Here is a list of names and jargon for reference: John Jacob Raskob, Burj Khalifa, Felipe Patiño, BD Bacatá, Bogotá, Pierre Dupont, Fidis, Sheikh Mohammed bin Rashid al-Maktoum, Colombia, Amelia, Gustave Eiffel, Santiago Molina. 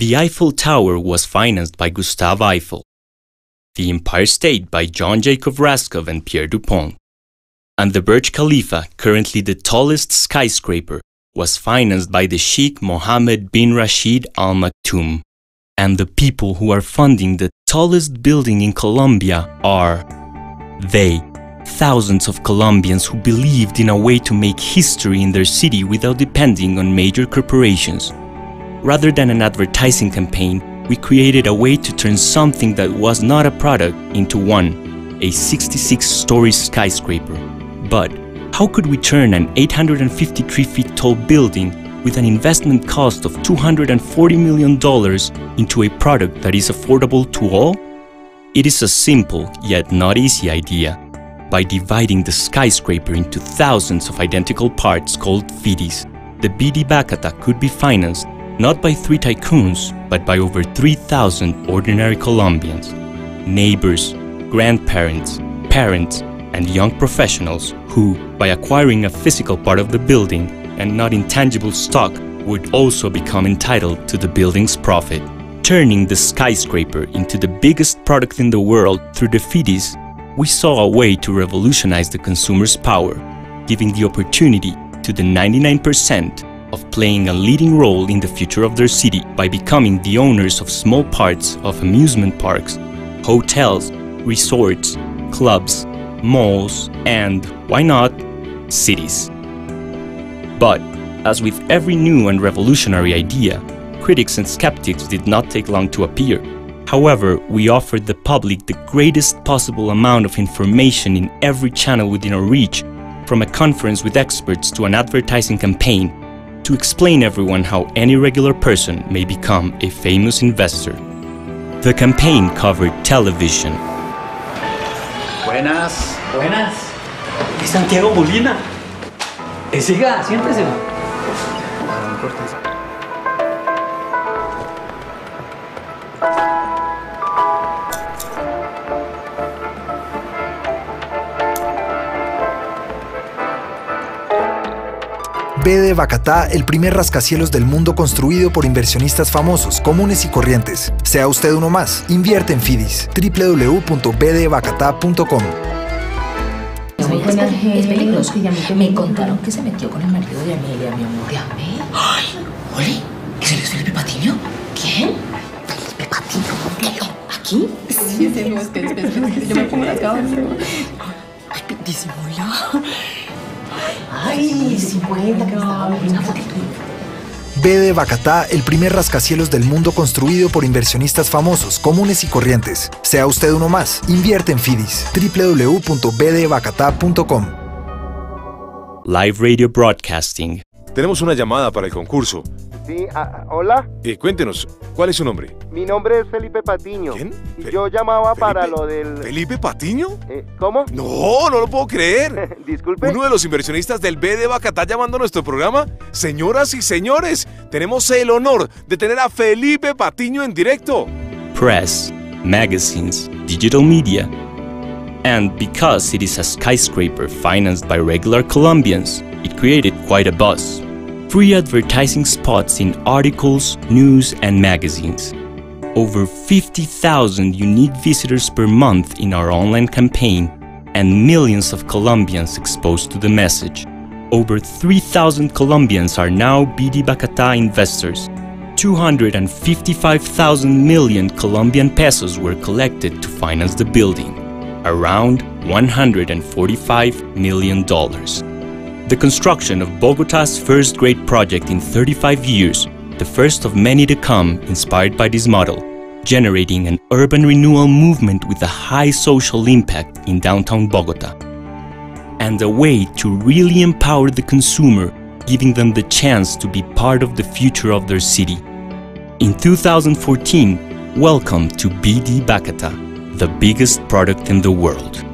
The Eiffel Tower was financed by Gustave Eiffel, the Empire State by John Jacob Raskob and Pierre Dupont, and the Burj Khalifa, currently the tallest skyscraper, was financed by the Sheikh Mohammed bin Rashid al-Maktoum. And the people who are funding the tallest building in Colombia are they, thousands of Colombians who believed in a way to make history in their city without depending on major corporations. Rather than an advertising campaign, we created a way to turn something that was not a product into one, a 66-story skyscraper. But how could we turn an 853 feet tall building with an investment cost of $240 million into a product that is affordable to all? It is a simple, yet not easy idea. By dividing the skyscraper into thousands of identical parts called Fidis, the BD Bacatá could be financed not by 3 tycoons, but by over 3,000 ordinary Colombians, neighbors, grandparents, parents, and young professionals who, by acquiring a physical part of the building, and not intangible stock, would also become entitled to the building's profit. Turning the skyscraper into the biggest product in the world through the Fidis, we saw a way to revolutionize the consumer's power, giving the opportunity to the 99% of playing a leading role in the future of their city by becoming the owners of small parts of amusement parks, hotels, resorts, clubs, malls, and, why not, cities. But, as with every new and revolutionary idea, critics and skeptics did not take long to appear. However, we offered the public the greatest possible amount of information in every channel within our reach, from a conference with experts to an advertising campaign, to explain everyone how any regular person may become a famous investor. The campaign covered television. Buenas. Buenas. Es Santiago Molina. Siga, siéntese. BD Bacatá, el primer rascacielos del mundo construido por inversionistas famosos, comunes y corrientes. Sea usted uno más. Invierte en Fidis. www.bdbacatá.com. Es peligroso. Me contaron que se metió con el marido de Amelia, mi amor. ¿De Amelia? ¡Ay! ¡Ole! ¿Qué serio es Felipe Patiño? ¿Quién? Felipe Patiño. ¿Aquí? Sí, sí, no, espera. Yo me pongo las gafas. Ay, disimula. Ay, 50, que me estaba una foto. BD Bacatá, el primer rascacielos del mundo construido por inversionistas famosos, comunes y corrientes. Sea usted uno más. Invierte en Fidis. www.bdbacatá.com. Live Radio Broadcasting. Tenemos una llamada para el concurso. Sí, hola. Cuéntenos, ¿cuál es su nombre? Mi nombre es Felipe Patiño. ¿Quién? Yo llamaba para lo del... ¿Felipe Patiño? ¿Cómo? No, no lo puedo creer. Disculpe. Uno de los inversionistas del BD Bacatá llamando a nuestro programa. Señoras y señores, tenemos el honor de tener a Felipe Patiño en directo. Press, magazines, digital media. And because it is a skyscraper financed by regular Colombians, it created quite a buzz. Free advertising spots in articles, news, and magazines. Over 50,000 unique visitors per month in our online campaign, and millions of Colombians exposed to the message. Over 3,000 Colombians are now BD Bacatá investors. 255,000 million Colombian pesos were collected to finance the building, around $145 million. The construction of Bogotá's first great project in 35 years, the first of many to come inspired by this model, generating an urban renewal movement with a high social impact in downtown Bogotá. And a way to really empower the consumer, giving them the chance to be part of the future of their city. In 2014, welcome to BD Bacatá, the biggest product in the world.